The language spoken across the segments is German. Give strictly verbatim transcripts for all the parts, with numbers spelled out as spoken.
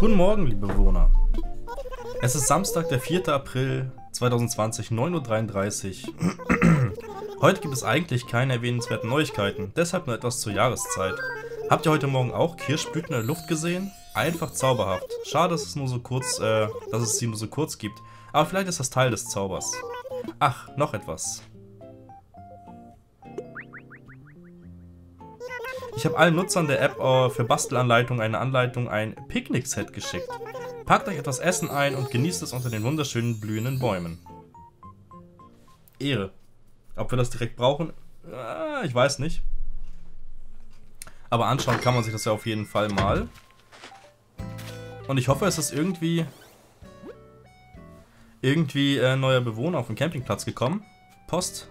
Guten Morgen, liebe Bewohner. Es ist Samstag, der vierte April zweitausendzwanzig, neun Uhr dreiunddreißig. Heute gibt es eigentlich keine erwähnenswerten Neuigkeiten, deshalb nur etwas zur Jahreszeit. Habt ihr heute Morgen auch Kirschblüten in der Luft gesehen? Einfach zauberhaft. Schade, dass es nur so kurz, äh, dass es sie nur so kurz gibt. Aber vielleicht ist das Teil des Zaubers. Ach, noch etwas. Ich habe allen Nutzern der App äh, für Bastelanleitungen eine Anleitung, ein Picknick-Set geschickt. Packt euch etwas Essen ein und genießt es unter den wunderschönen blühenden Bäumen. Ehre. Ob wir das direkt brauchen? Äh, ich weiß nicht. Aber anschauen kann man sich das ja auf jeden Fall mal. Und ich hoffe, es ist irgendwie... Irgendwie äh, neuer Bewohner auf den Campingplatz gekommen. Post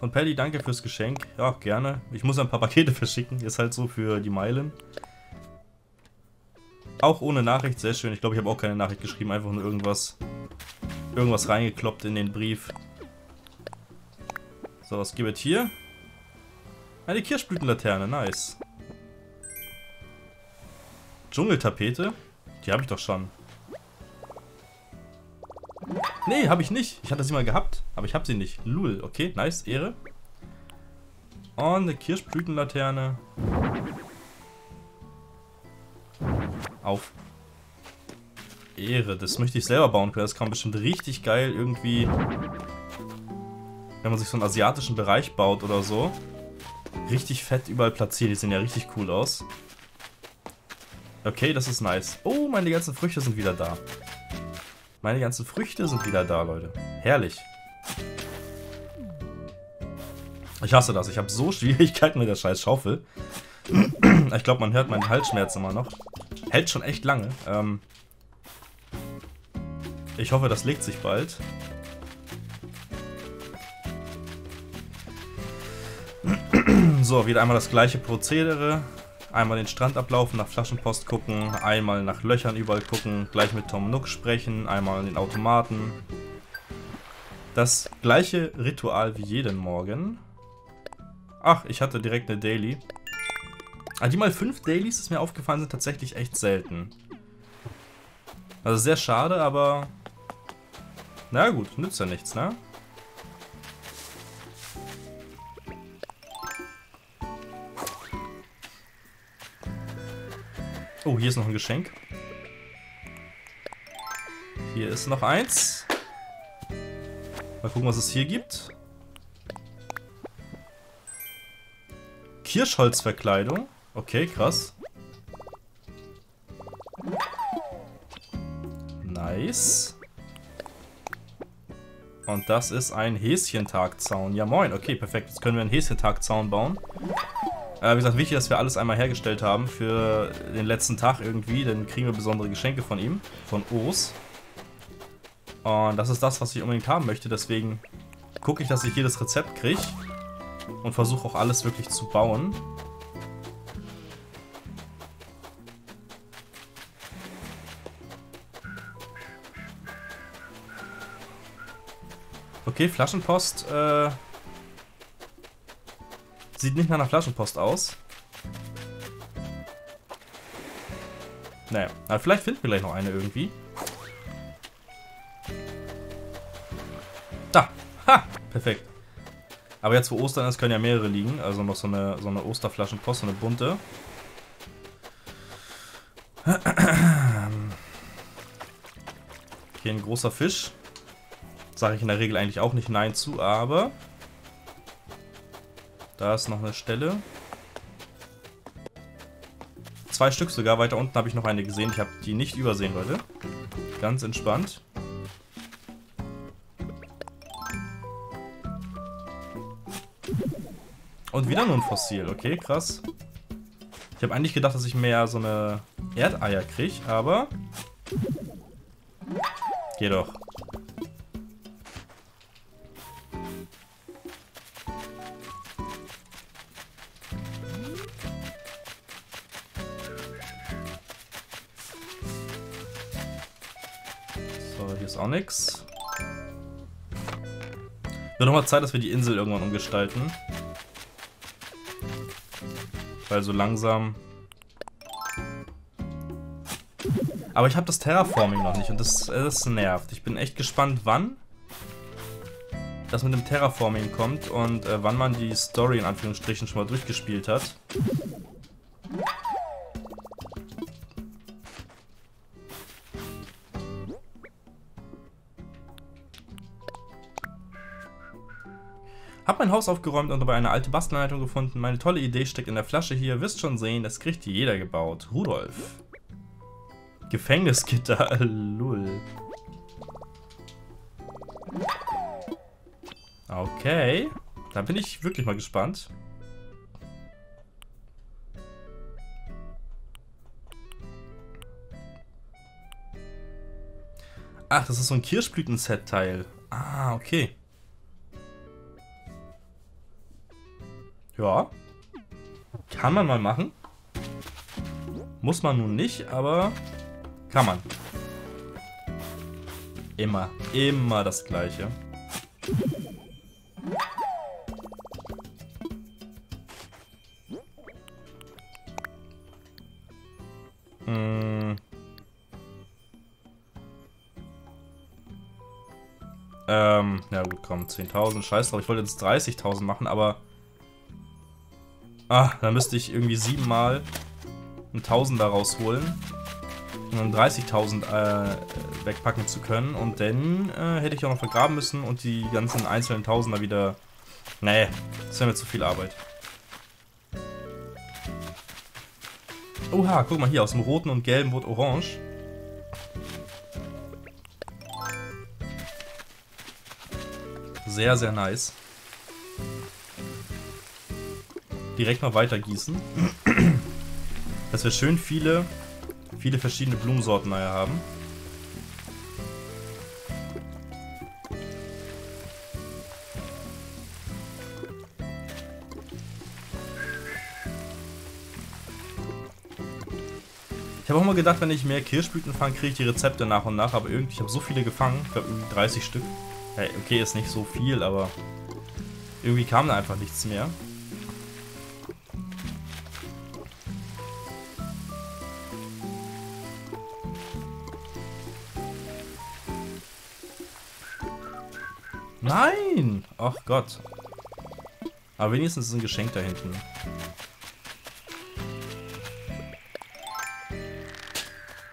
von Paddy, danke fürs Geschenk. Ja, gerne. Ich muss ein paar Pakete verschicken. Ist halt so für die Meilen. Auch ohne Nachricht, sehr schön. Ich glaube, ich habe auch keine Nachricht geschrieben. Einfach nur irgendwas... Irgendwas reingekloppt in den Brief. So, was gibt es hier? Eine Kirschblütenlaterne, nice. Dschungeltapete? Die habe ich doch schon. Nee, habe ich nicht. Ich hatte sie mal gehabt, aber ich habe sie nicht. Lul, okay, nice, Ehre. Und eine Kirschblütenlaterne. Auf. Ehre, das möchte ich selber bauen können. Das kann bestimmt richtig geil irgendwie... Wenn man sich so einen asiatischen Bereich baut oder so. Richtig fett überall platziert. Die sehen ja richtig cool aus. Okay, das ist nice. Oh, meine ganzen Früchte sind wieder da. Meine ganzen Früchte sind wieder da, Leute. Herrlich. Ich hasse das. Ich habe so Schwierigkeiten mit der scheiß Schaufel. Ich glaube, man hört meinen Halsschmerz immer noch. Hält schon echt lange. Ähm ich hoffe, das legt sich bald. So, wieder einmal das gleiche Prozedere. Einmal den Strand ablaufen, nach Flaschenpost gucken, einmal nach Löchern überall gucken, gleich mit Tom Nook sprechen, einmal den Automaten. Das gleiche Ritual wie jeden Morgen. Ach, ich hatte direkt eine Daily. Ah, die mal fünf Dailies, ist mir aufgefallen, sind tatsächlich echt selten. Also sehr schade, aber... Na gut, nützt ja nichts, ne? Oh, hier ist noch ein Geschenk. Hier ist noch eins. Mal gucken, was es hier gibt. Kirschholzverkleidung. Okay, krass. Nice. Und das ist ein Häschentagzaun. Ja, moin. Okay, perfekt. Jetzt können wir einen Häschentagzaun bauen. Wie gesagt, wichtig, dass wir alles einmal hergestellt haben für den letzten Tag irgendwie, dann kriegen wir besondere Geschenke von ihm, von Urs. Und das ist das, was ich unbedingt haben möchte, deswegen gucke ich, dass ich jedes Rezept kriege und versuche auch alles wirklich zu bauen. Okay, Flaschenpost, äh... sieht nicht nach einer Flaschenpost aus. Naja, aber vielleicht finden wir gleich noch eine irgendwie. Da! Ha! Perfekt. Aber jetzt, wo Ostern ist, können ja mehrere liegen. Also noch so eine, so eine Osterflaschenpost, so eine bunte. Hier ein großer Fisch. Sage ich in der Regel eigentlich auch nicht nein zu, aber... Da ist noch eine Stelle. Zwei Stück sogar. Weiter unten habe ich noch eine gesehen. Ich habe die nicht übersehen, Leute. Ganz entspannt. Und wieder nur ein Fossil. Okay, krass. Ich habe eigentlich gedacht, dass ich mehr so eine Erdeier kriege, aber... Geh doch. Auch nix. Wird nochmal Zeit, dass wir die Insel irgendwann umgestalten. Weil so langsam Aber ich habe das Terraforming noch nicht und das, das nervt. Ich bin echt gespannt, wann das mit dem Terraforming kommt und äh, wann man die Story in Anführungsstrichen schon mal durchgespielt hat. Hab mein Haus aufgeräumt und dabei eine alte Bastelanleitung gefunden. Meine tolle Idee steckt in der Flasche hier. Wirst schon sehen, das kriegt jeder gebaut. Rudolf. Gefängnisgitter. Lull. Okay. Da bin ich wirklich mal gespannt. Ach, das ist so ein Kirschblüten-Set-Teil. Ah, okay. Ja, kann man mal machen. Muss man nun nicht, aber kann man. Immer, immer das Gleiche. Hm. Ähm, na gut, komm, zehntausend, scheiß drauf. Ich wollte jetzt dreißigtausend machen, aber... Ah, dann müsste ich irgendwie siebenmal ein Tausender rausholen, um dann dreißigtausend äh, wegpacken zu können. Und dann äh, hätte ich auch noch vergraben müssen und die ganzen einzelnen Tausender wieder... Nee, das wäre mir zu viel Arbeit. Oha, guck mal hier, aus dem roten und gelben wurde orange. Sehr, sehr nice. Direkt mal weitergießen, dass wir schön viele, viele verschiedene Blumensorten nachher haben. Ich habe auch mal gedacht, wenn ich mehr Kirschblüten fange, kriege ich die Rezepte nach und nach, aber irgendwie, ich habe so viele gefangen, ich glaube irgendwie dreißig Stück. Hey, okay, ist nicht so viel, aber irgendwie kam da einfach nichts mehr. Nein! Ach Gott. Aber wenigstens ist ein Geschenk da hinten.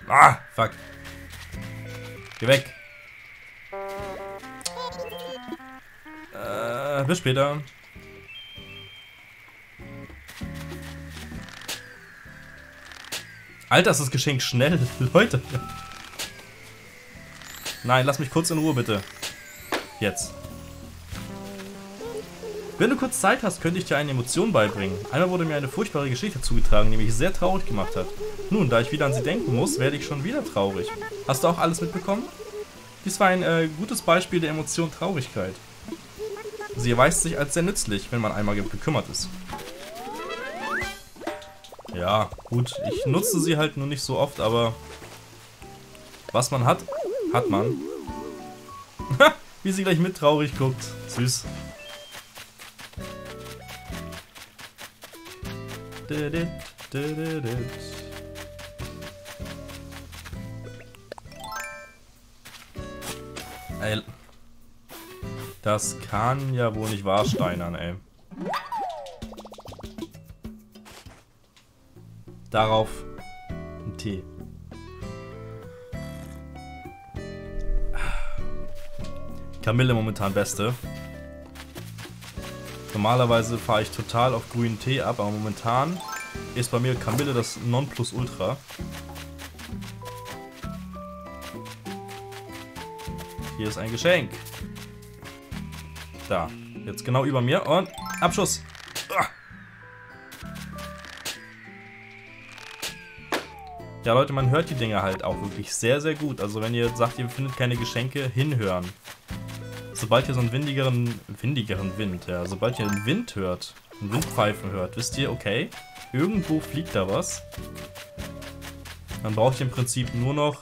Ah, fuck. Geh weg. Äh, bis später. Alter, ist das Geschenk schnell, Leute. Nein, lass mich kurz in Ruhe, bitte. Jetzt. Wenn du kurz Zeit hast, könnte ich dir eine Emotion beibringen. Einmal wurde mir eine furchtbare Geschichte zugetragen, die mich sehr traurig gemacht hat. Nun, da ich wieder an sie denken muss, werde ich schon wieder traurig. Hast du auch alles mitbekommen? Dies war ein äh, gutes Beispiel der Emotion Traurigkeit. Sie erweist sich als sehr nützlich, wenn man einmal gekümmert ist. Ja, gut. Ich nutze sie halt nur nicht so oft, aber... Was man hat, hat man. Wie sie gleich mit traurig guckt. Süß. Ey. Das kann ja wohl nicht wahr steinern, ey. Darauf ein Tee. Kamille momentan beste. Normalerweise fahre ich total auf grünen Tee ab, aber momentan ist bei mir Kamille das Nonplusultra. Hier ist ein Geschenk. Da, jetzt genau über mir und Abschuss. Ja Leute, man hört die Dinger halt auch wirklich sehr, sehr gut. Also wenn ihr sagt, ihr findet keine Geschenke, hinhören. Sobald ihr so einen windigeren, windigeren Wind, ja, sobald ihr einen Wind hört, einen Windpfeifen hört, wisst ihr, okay, irgendwo fliegt da was. Dann braucht ihr im Prinzip nur noch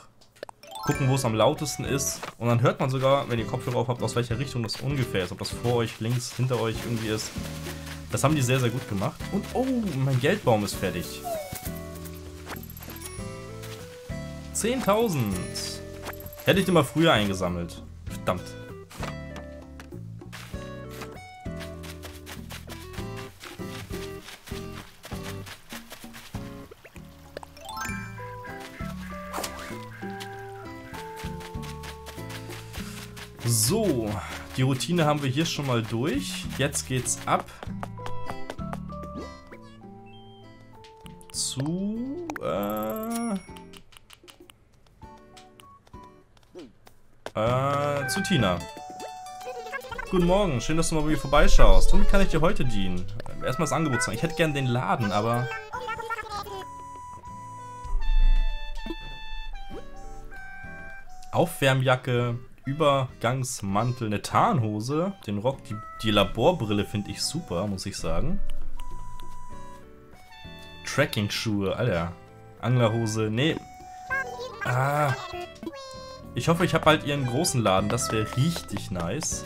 gucken, wo es am lautesten ist. Und dann hört man sogar, wenn ihr Kopfhörer auf habt, aus welcher Richtung das ungefähr ist. Ob das vor euch, links, hinter euch irgendwie ist. Das haben die sehr, sehr gut gemacht. Und oh, mein Geldbaum ist fertig. zehntausend. Hätte ich den mal früher eingesammelt. Verdammt. So, die Routine haben wir hier schon mal durch. Jetzt geht's ab zu äh, äh, zu Tina. Guten Morgen, schön, dass du mal bei mir vorbeischaust. Womit kann ich dir heute dienen? Erstmal das Angebot zeigen. Ich hätte gern den Laden, aber Aufwärmjacke. Übergangsmantel, eine Tarnhose, den Rock, die, die Laborbrille finde ich super, muss ich sagen. Tracking-Schuhe, Alter. Anglerhose, nee. Ah. Ich hoffe, ich habe halt ihren großen Laden, das wäre richtig nice.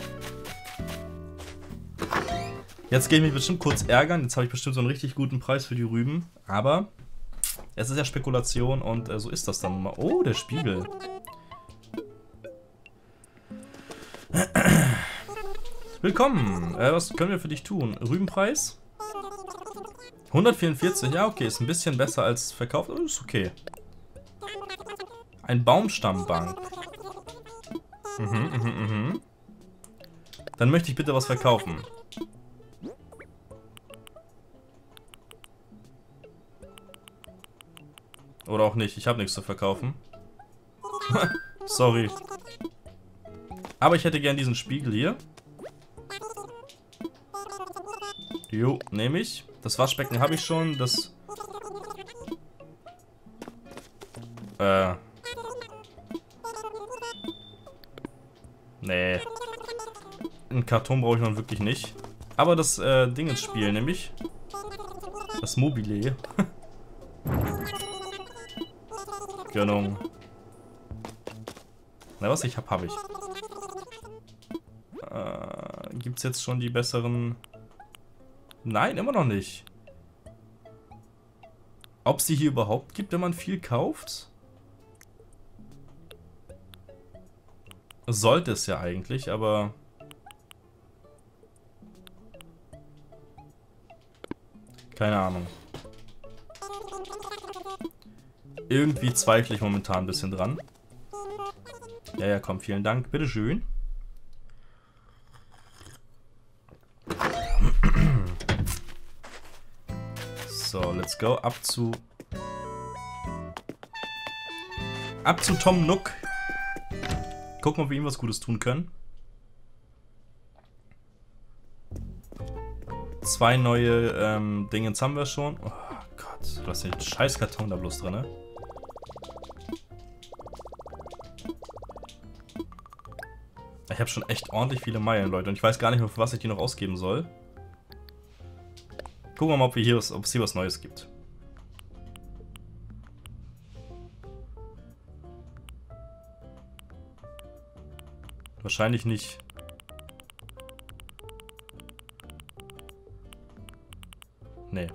Jetzt gehe ich mich bestimmt kurz ärgern, jetzt habe ich bestimmt so einen richtig guten Preis für die Rüben, aber es ist ja Spekulation und äh, so ist das dann nun mal. Oh, der Spiegel. Willkommen! Äh, was können wir für dich tun? Rübenpreis? hundertvierundvierzig, ja okay, ist ein bisschen besser als verkauft, aber ist okay. Ein Baumstammbank. Mhm, mhm, mhm. Dann möchte ich bitte was verkaufen. Oder auch nicht, ich habe nichts zu verkaufen. Sorry. Aber ich hätte gern diesen Spiegel hier. Jo, nehme ich. Das Waschbecken habe ich schon. Das. Äh. Nee. Einen Karton brauche ich noch wirklich nicht. Aber das äh, Ding ins Spiel, nämlich. Das Mobile. Genau. Na, was ich habe, habe ich. Gibt es jetzt schon die besseren? Nein, immer noch nicht. Ob es die hier überhaupt gibt, wenn man viel kauft? Sollte es ja eigentlich, aber keine Ahnung. Irgendwie zweifle ich momentan ein bisschen dran. Ja, ja, komm, vielen Dank. Bitteschön. So, let's go. Ab zu... Ab zu Tom Nook. Gucken, ob wir ihm was Gutes tun können. Zwei neue ähm, Dingens haben wir schon. Oh Gott, was ist denn scheiß Karton da bloß drin, ne? Ich habe schon echt ordentlich viele Meilen, Leute. Und ich weiß gar nicht mehr, für was ich die noch ausgeben soll. Gucken wir mal, ob wir hier was, ob es hier was Neues gibt. Wahrscheinlich nicht. Nee.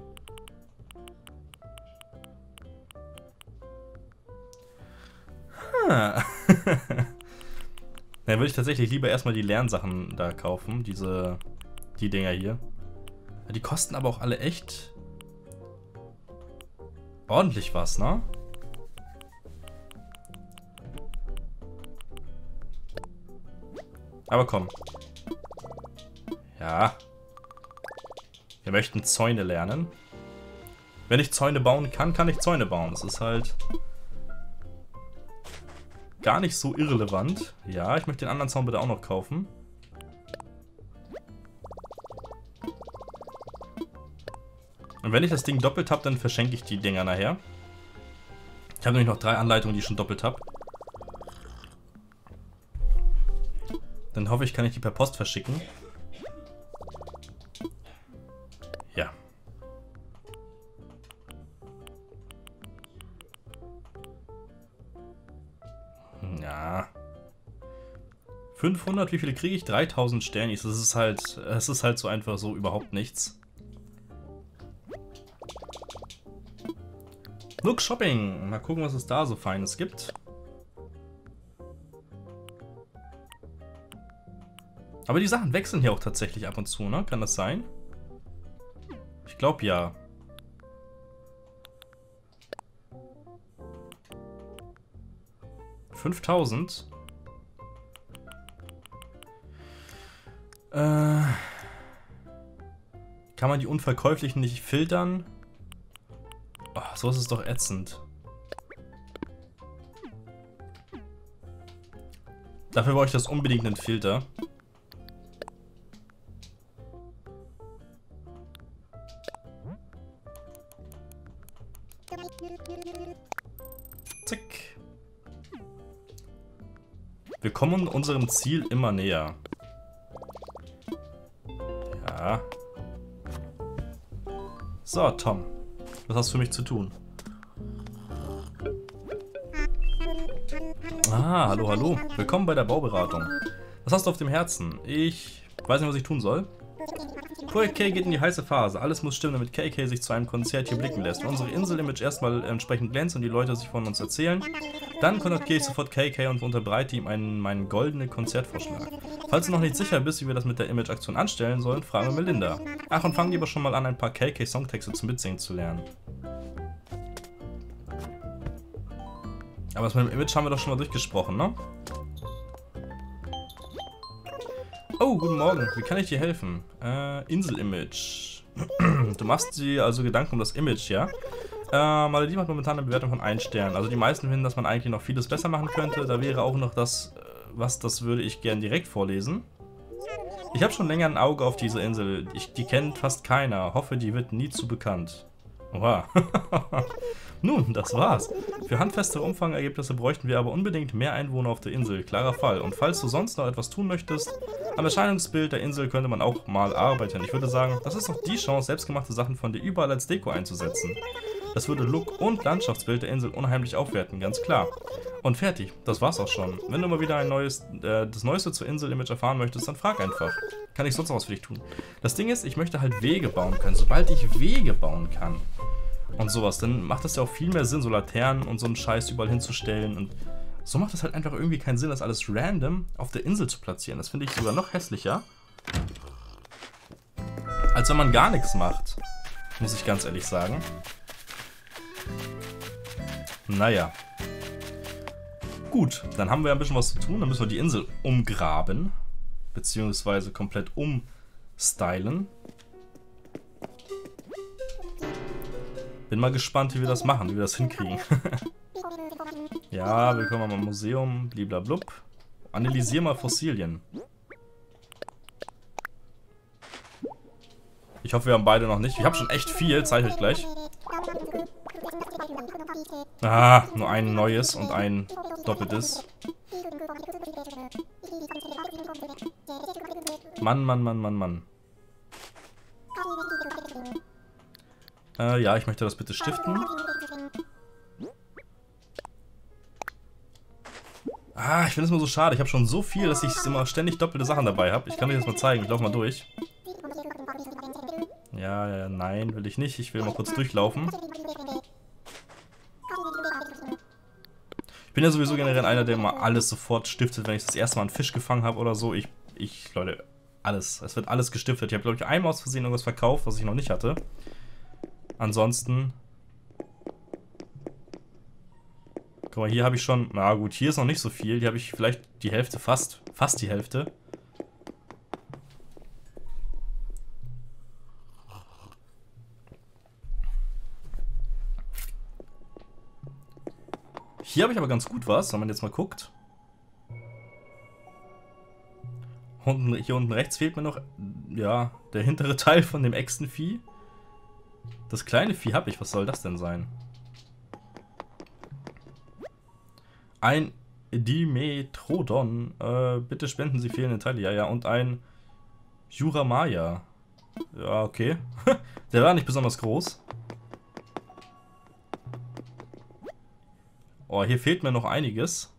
Hm. Dann würde ich tatsächlich lieber erstmal die Lernsachen da kaufen. Diese, die Dinger hier. Die kosten aber auch alle echt ordentlich was, ne? Aber komm. Ja. Wir möchten Zäune lernen. Wenn ich Zäune bauen kann, kann ich Zäune bauen. Das ist halt gar nicht so irrelevant. Ja, ich möchte den anderen Zaun bitte auch noch kaufen. Und wenn ich das Ding doppelt habe, dann verschenke ich die Dinger nachher. Ich habe nämlich noch drei Anleitungen, die ich schon doppelt habe. Dann hoffe ich, kann ich die per Post verschicken. Ja. Ja. fünfhundert, wie viele kriege ich? dreitausend Sternis. Das ist halt, das ist halt so einfach so überhaupt nichts. Nook Shopping. Mal gucken, was es da so Feines gibt. Aber die Sachen wechseln hier auch tatsächlich ab und zu, ne? Kann das sein? Ich glaube ja. fünftausend. Äh, kann man die Unverkäuflichen nicht filtern? Oh, so ist es doch ätzend. Dafür brauche ich das unbedingt einen Filter. Zack. Wir kommen unserem Ziel immer näher. Ja. So, Tom. Was hast du für mich zu tun? Ah, hallo, hallo. Willkommen bei der Bauberatung. Was hast du auf dem Herzen? Ich weiß nicht, was ich tun soll. Projekt K geht in die heiße Phase. Alles muss stimmen, damit K K sich zu einem Konzert hier blicken lässt. Und unsere Insel-Image erstmal entsprechend glänzt und die Leute sich von uns erzählen. Dann kontaktiere ich sofort K K und unterbreite ihm einen, meinen goldenen Konzertvorschlag. Falls du noch nicht sicher bist, wie wir das mit der Image-Aktion anstellen sollen, frage Melinda. Ach, und fang lieber schon mal an, ein paar K K-Songtexte zum Mitsingen zu lernen. Aber das mit dem Image haben wir doch schon mal durchgesprochen, ne? Oh, guten Morgen. Wie kann ich dir helfen? Äh, Insel-Image. Du machst dir also Gedanken um das Image, ja? Äh, Malediven hat momentan eine Bewertung von ein Stern. Also die meisten finden, dass man eigentlich noch vieles besser machen könnte. Da wäre auch noch das, was das würde ich gern direkt vorlesen. Ich habe schon länger ein Auge auf diese Insel. Ich, die kennt fast keiner. Hoffe, die wird nie zu bekannt. Oha. Nun, das war's. Für handfeste Umfangergebnisse bräuchten wir aber unbedingt mehr Einwohner auf der Insel. Klarer Fall. Und falls du sonst noch etwas tun möchtest, am Erscheinungsbild der Insel könnte man auch mal arbeiten. Ich würde sagen, das ist doch die Chance, selbstgemachte Sachen von dir überall als Deko einzusetzen. Das würde Look und Landschaftsbild der Insel unheimlich aufwerten, ganz klar. Und fertig, das war's auch schon. Wenn du mal wieder ein neues, äh, das Neueste zur Insel-Image erfahren möchtest, dann frag einfach. Kann ich sonst noch was für dich tun? Das Ding ist, ich möchte halt Wege bauen können. Sobald ich Wege bauen kann und sowas, dann macht das ja auch viel mehr Sinn, so Laternen und so einen Scheiß überall hinzustellen. Und so macht das halt einfach irgendwie keinen Sinn, das alles random auf der Insel zu platzieren. Das finde ich sogar noch hässlicher, als wenn man gar nichts macht, muss ich ganz ehrlich sagen. Naja. Gut, dann haben wir ein bisschen was zu tun. Dann müssen wir die Insel umgraben, beziehungsweise komplett umstylen. Bin mal gespannt, wie wir das machen, wie wir das hinkriegen. Ja, willkommen am Museum, bliblablub. Analysier mal Fossilien. Ich hoffe, wir haben beide noch nicht. Ich habe schon echt viel, zeige ich euch gleich. Ah, nur ein neues und ein doppeltes. Mann, Mann, Mann, Mann, Mann. Äh, ja, ich möchte das bitte stiften. Ah, ich finde es immer so schade. Ich habe schon so viel, dass ich immer ständig doppelte Sachen dabei habe. Ich kann dir das mal zeigen. Ich laufe mal durch. Ja, ja, nein, will ich nicht. Ich will mal kurz durchlaufen. Ich bin ja sowieso generell einer, der mal alles sofort stiftet, wenn ich das erste Mal einen Fisch gefangen habe oder so. Ich, ich, Leute, alles. Es wird alles gestiftet. Ich habe, glaube ich, einmal aus Versehen irgendwas verkauft, was ich noch nicht hatte. Ansonsten... Guck mal, hier habe ich schon... Na gut, hier ist noch nicht so viel. Hier habe ich vielleicht die Hälfte, fast, fast die Hälfte. Hier habe ich aber ganz gut was, wenn man jetzt mal guckt. Unten, hier unten rechts fehlt mir noch, ja, der hintere Teil von dem Echsenvieh. Das kleine Vieh habe ich, was soll das denn sein? Ein Dimetrodon, äh, bitte spenden Sie fehlende Teile, ja, ja, und ein Juramaya. Ja, okay. Der war nicht besonders groß. Oh, hier fehlt mir noch einiges.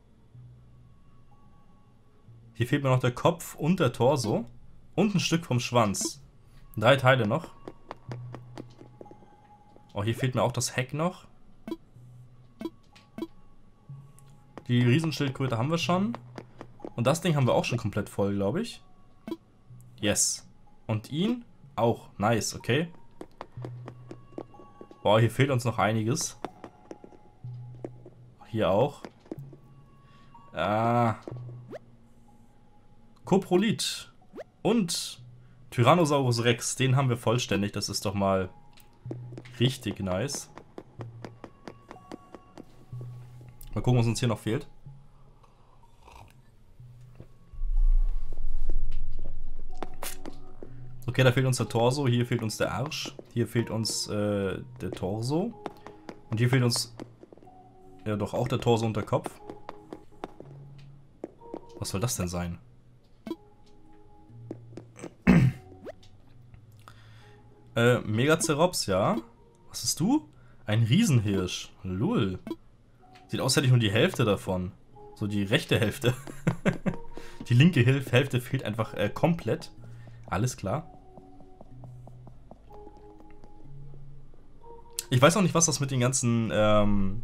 Hier fehlt mir noch der Kopf und der Torso. Und ein Stück vom Schwanz. Drei Teile noch. Oh, hier fehlt mir auch das Heck noch. Die Riesenschildkröte haben wir schon. Und das Ding haben wir auch schon komplett voll, glaube ich. Yes. Und ihn auch. Nice, okay. Boah, hier fehlt uns noch einiges. Hier auch. Ah. Coprolith. Und Tyrannosaurus Rex. Den haben wir vollständig. Das ist doch mal richtig nice. Mal gucken, was uns hier noch fehlt. Okay, da fehlt uns der Torso, hier fehlt uns der Arsch, hier fehlt uns äh, der Torso und hier fehlt uns ja doch auch der Torso und der Kopf. Was soll das denn sein? äh, Megacerops, ja. Was bist du? Ein Riesenhirsch. Lul. Sieht aus, hätte ich nur die Hälfte davon. So die rechte Hälfte. Die linke Hälfte fehlt einfach äh, komplett. Alles klar. Ich weiß auch nicht, was das mit den ganzen ähm,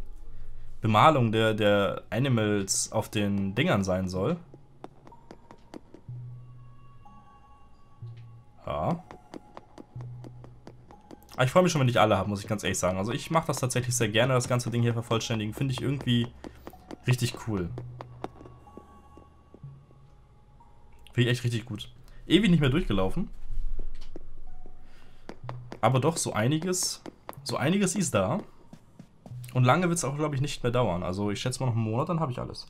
Bemalungen der, der Animals auf den Dingern sein soll. Ja. Aber ich freue mich schon, wenn ich alle habe, muss ich ganz ehrlich sagen. Also ich mache das tatsächlich sehr gerne, das ganze Ding hier vervollständigen. Finde ich irgendwie richtig cool. Finde ich echt richtig gut. Ewig nicht mehr durchgelaufen. Aber doch, so einiges, so einiges ist da. Und lange wird es auch, glaube ich, nicht mehr dauern. Also ich schätze mal noch einen Monat, dann habe ich alles.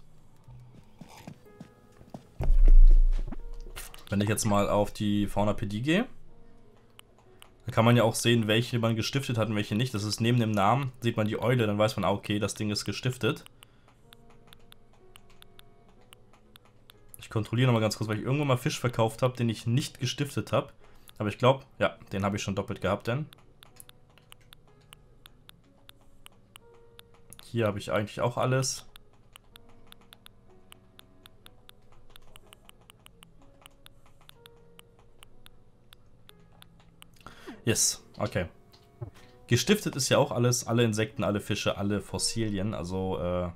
Wenn ich jetzt mal auf die Faunapädie gehe, da kann man ja auch sehen, welche man gestiftet hat und welche nicht. Das ist neben dem Namen, sieht man die Eule, dann weiß man, okay, das Ding ist gestiftet. Ich kontrolliere nochmal ganz kurz, weil ich irgendwann mal Fisch verkauft habe, den ich nicht gestiftet habe. Aber ich glaube, ja, den habe ich schon doppelt gehabt, denn hier habe ich eigentlich auch alles. Yes, okay. Gestiftet ist ja auch alles, alle Insekten, alle Fische, alle Fossilien, also äh,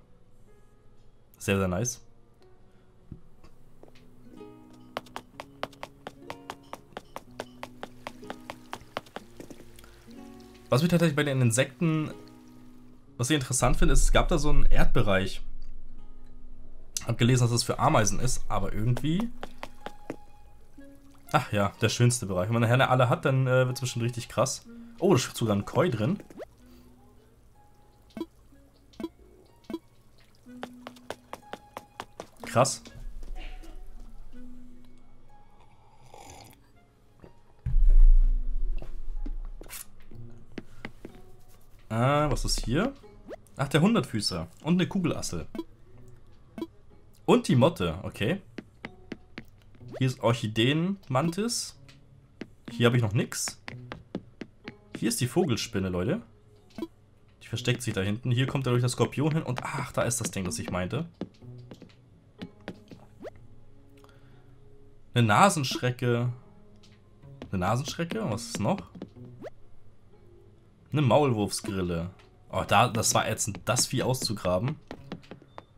sehr, sehr nice. Was mich tatsächlich bei den Insekten, was ich interessant finde, ist, es gab da so einen Erdbereich. Hab gelesen, dass das für Ameisen ist, aber irgendwie... Ach ja, der schönste Bereich. Wenn man nachher alle hat, dann äh, wird es bestimmt richtig krass. Oh, da ist sogar ein Koi drin. Krass. Ah, was ist hier? Ach, der Hundertfüßer. Und eine Kugelassel. Und die Motte, okay. Hier ist Orchideenmantis. Hier habe ich noch nichts. Hier ist die Vogelspinne, Leute. Die versteckt sich da hinten. Hier kommt dadurch der Skorpion hin. Und ach, da ist das Ding, das ich meinte. Eine Nasenschrecke. Eine Nasenschrecke? Was ist noch? Eine Maulwurfsgrille. Oh, da, das war ätzend, das Vieh auszugraben.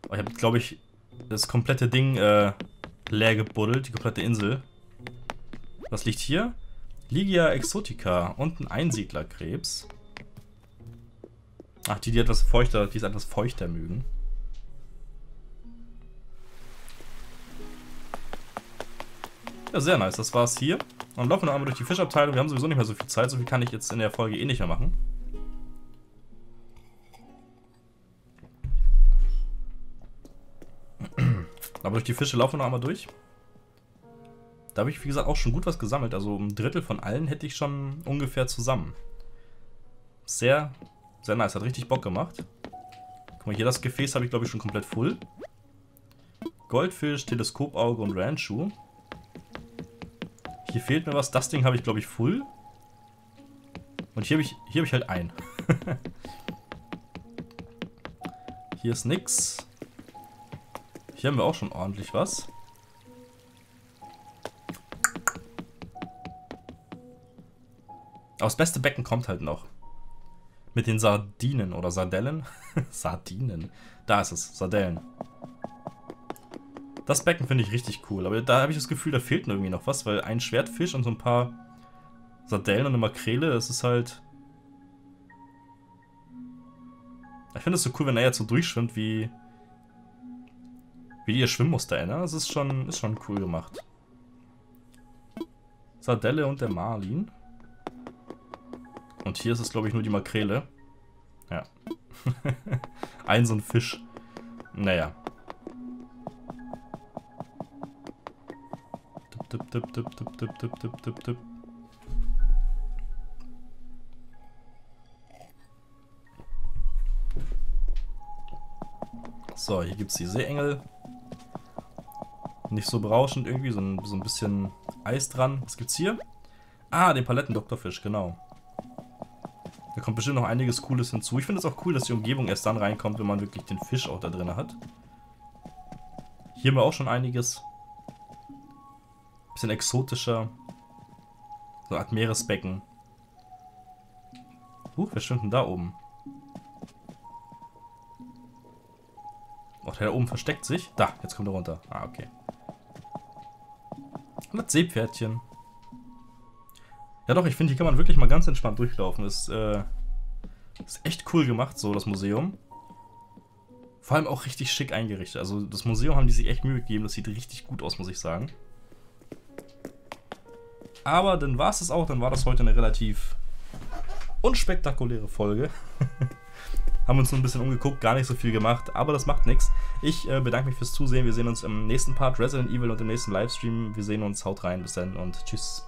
Oh, ich habe, glaube ich, das komplette Ding äh, leer gebuddelt, die komplette Insel. Was liegt hier? Ligia exotica und ein Einsiedlerkrebs. Ach, die, die etwas feuchter, die es etwas feuchter mögen. Ja, sehr nice, das war's hier. Und laufen noch einmal durch die Fischabteilung. Wir haben sowieso nicht mehr so viel Zeit. So viel kann ich jetzt in der Folge eh nicht mehr machen. Aber durch die Fische laufen wir noch einmal durch. Da habe ich, wie gesagt, auch schon gut was gesammelt. Also ein Drittel von allen hätte ich schon ungefähr zusammen. Sehr, sehr nice. Hat richtig Bock gemacht. Guck mal, hier das Gefäß habe ich, glaube ich, schon komplett voll. Goldfisch, Teleskopauge und Ranchu. Hier fehlt mir was. Das Ding habe ich, glaube ich, full. Und hier habe ich, hier habe ich halt ein. Hier ist nix. Hier haben wir auch schon ordentlich was. Aber das beste Becken kommt halt noch. Mit den Sardinen oder Sardellen. Sardinen. Da ist es. Sardellen. Das Becken finde ich richtig cool. Aber da habe ich das Gefühl, da fehlt irgendwie noch was. Weil ein Schwertfisch und so ein paar Sardellen und eine Makrele, das ist halt... Ich finde es so cool, wenn er jetzt so durchschwimmt, wie... Wie ihr Schwimmmuster erinnert. Das ist schon, ist schon cool gemacht. Sardelle und der Marlin. Und hier ist es, glaube ich, nur die Makrele. Ja. Ein so ein Fisch. Naja. Tipp, tipp, tipp, tipp, tipp, tipp, tipp, tipp, tipp. So, hier gibt es die Seeengel. Nicht so berauschend irgendwie, so ein, so ein bisschen Eis dran. Was gibt's hier? Ah, den Paletten-Doktorfisch, genau. Da kommt bestimmt noch einiges Cooles hinzu. Ich finde es auch cool, dass die Umgebung erst dann reinkommt, wenn man wirklich den Fisch auch da drin hat. Hier haben wir auch schon einiges. Bisschen exotischer. So eine Art Meeresbecken. Huch, wer schwimmt denn da oben? Oh, der da oben versteckt sich. Da, jetzt kommt er runter. Ah, okay. Und das Seepferdchen. Ja doch, ich finde, hier kann man wirklich mal ganz entspannt durchlaufen. Ist, äh, ist echt cool gemacht, so das Museum. Vor allem auch richtig schick eingerichtet. Also das Museum haben die sich echt Mühe gegeben. Das sieht richtig gut aus, muss ich sagen. Aber dann war es das auch. Dann war das heute eine relativ unspektakuläre Folge. Haben uns nur ein bisschen umgeguckt, gar nicht so viel gemacht, aber das macht nichts. Ich äh, bedanke mich fürs Zusehen. Wir sehen uns im nächsten Part Resident Evil und im nächsten Livestream. Wir sehen uns, haut rein, bis dann und tschüss.